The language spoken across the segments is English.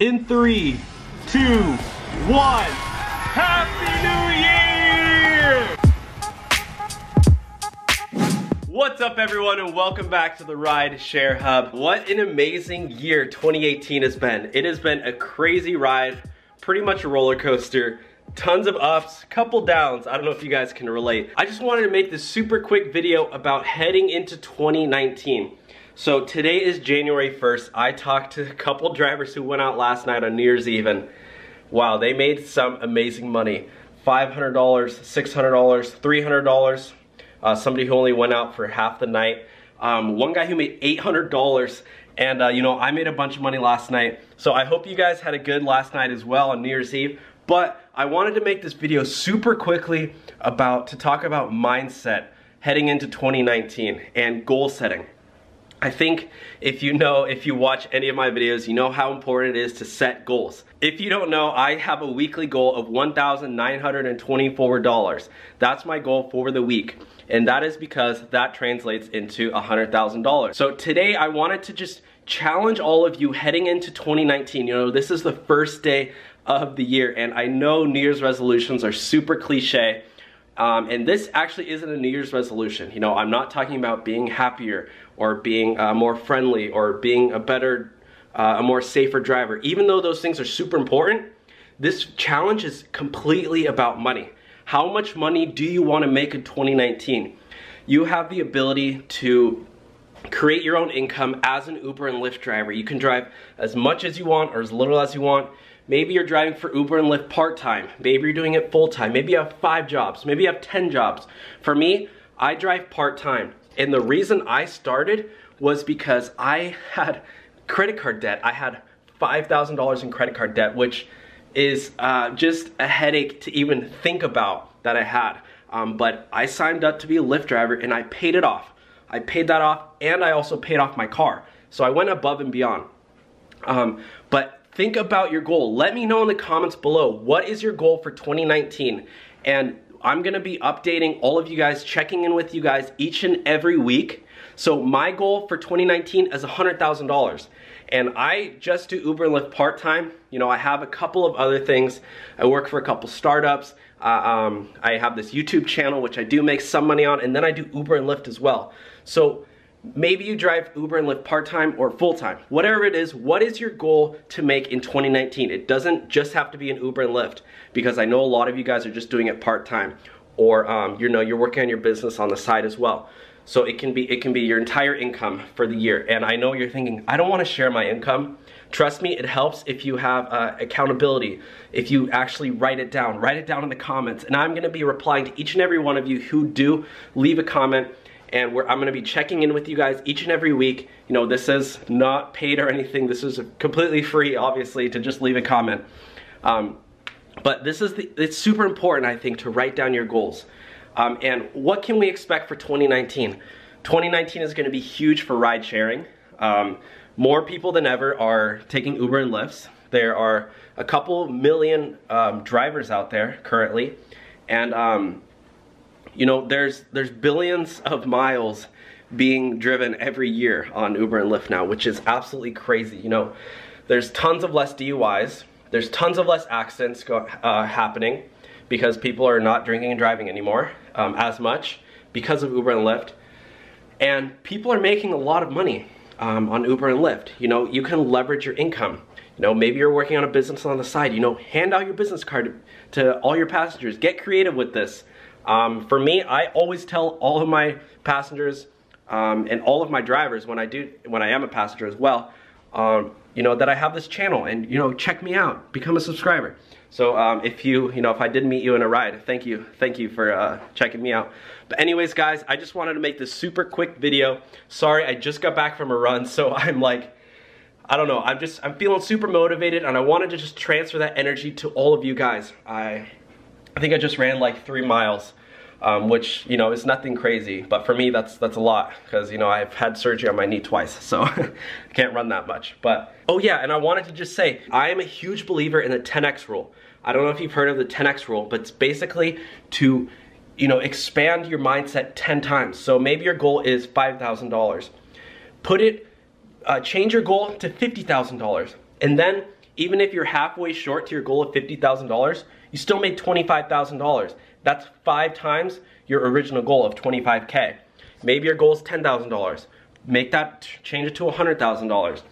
In 3, 2, 1, Happy New Year! What's up everyone and welcome back to the Rideshare Hub. What an amazing year 2018 has been. It has been a crazy ride, pretty much a roller coaster. Tons of ups, couple downs. I don't know if you guys can relate. I just wanted to make this super quick video about heading into 2019. So today is January 1st. I talked to a couple drivers who went out last night on New Year's Eve and wow, they made some amazing money. $500, $600, $300. Somebody who only went out for half the night. One guy who made $800 and you know, I made a bunch of money last night. So I hope you guys had a good last night as well on New Year's Eve. But I wanted to make this video super quickly to talk about mindset heading into 2019 and goal setting. I think if you watch any of my videos, you know how important it is to set goals. If you don't know, I have a weekly goal of $1,924. That's my goal for the week. And that is because that translates into $100,000. So today I wanted to just challenge all of you heading into 2019. You know, this is the first day of the year and I know New Year's resolutions are super cliche. And this actually isn't a New Year's resolution. You know, I'm not talking about being happier or being more friendly or being a better, a more safer driver. Even though those things are super important, this challenge is completely about money. How much money do you want to make in 2019? You have the ability to create your own income as an Uber and Lyft driver. You can drive as much as you want or as little as you want. Maybe you're driving for Uber and Lyft part-time. Maybe you're doing it full-time. Maybe you have 5 jobs. Maybe you have 10 jobs. For me, I drive part-time. And the reason I started was because I had credit card debt. I had $5,000 in credit card debt, which is just a headache to even think about that I had. But I signed up to be a Lyft driver and I paid it off. I paid that off and I also paid off my car. So I went above and beyond. But think about your goal. Let me know in the comments below, what is your goal for 2019? And I'm gonna be updating all of you guys, checking in with you guys each and every week. So my goal for 2019 is $100,000. And I just do Uber and Lyft part-time. You know, I have a couple of other things. I work for a couple startups. I have this YouTube channel, which I do make some money on. And then I do Uber and Lyft as well. So maybe you drive Uber and Lyft part-time or full-time. Whatever it is, what is your goal to make in 2019? It doesn't just have to be an Uber and Lyft because I know a lot of you guys are just doing it part-time or you know, you're working on your business on the side as well. So it can be your entire income for the year. And I know you're thinking, I don't want to share my income. Trust me, it helps if you have accountability, if you actually write it down in the comments. And I'm going to be replying to each and every one of you who do leave a comment. And I'm going to be checking in with you guys each and every week. You know, this is not paid or anything. This is completely free, obviously, to just leave a comment. But it's super important, I think, to write down your goals. And what can we expect for 2019? 2019 is going to be huge for ride sharing. More people than ever are taking Uber and Lyfts. There are a couple million drivers out there currently. And you know, there's billions of miles being driven every year on Uber and Lyft now, which is absolutely crazy. You know, there's tons of less DUIs. There's tons of less accidents happening because people are not drinking and driving anymore as much because of Uber and Lyft. And people are making a lot of money on Uber and Lyft. You know, you can leverage your income. You know, maybe you're working on a business on the side. You know, hand out your business card to all your passengers. Get creative with this. For me, I always tell all of my passengers and all of my drivers when I am a passenger as well, you know, that I have this channel and, you know, check me out, become a subscriber. So if I did meet you in a ride, thank you for checking me out. But anyways, guys, I just wanted to make this super quick video. Sorry, I just got back from a run, so I'm like, I don't know, I'm feeling super motivated and I wanted to just transfer that energy to all of you guys. I think I just ran like 3 miles, which, you know, is nothing crazy, but for me that's a lot because, you know, I've had surgery on my knee twice, so I can't run that much. But oh yeah, and I wanted to just say, I am a huge believer in the 10X rule. I don't know if you've heard of the 10X rule, but it's basically to, you know, expand your mindset 10 times. So maybe your goal is $5,000. Change your goal to $50,000 and then Even if you're halfway short to your goal of $50,000, you still made $25,000. That's 5 times your original goal of 25K. Maybe your goal is $10,000. Make that, change it to $100,000.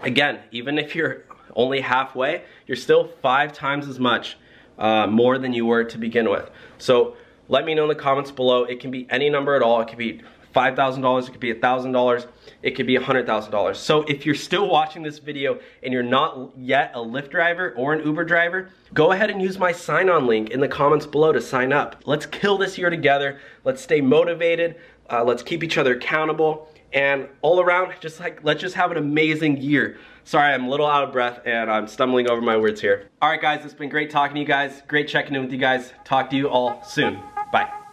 Again, even if you're only halfway, you're still 5 times as much more than you were to begin with. So let me know in the comments below. It can be any number at all. It could be $5,000, it could be $1,000, it could be $100,000. So if you're still watching this video and you're not yet a Lyft driver or an Uber driver, go ahead and use my sign-on link in the comments below to sign up. Let's kill this year together. Let's stay motivated. Let's keep each other accountable. And all around, let's just have an amazing year. Sorry, I'm a little out of breath and I'm stumbling over my words here. All right, guys, it's been great talking to you guys. Great checking in with you guys. Talk to you all soon. Bye.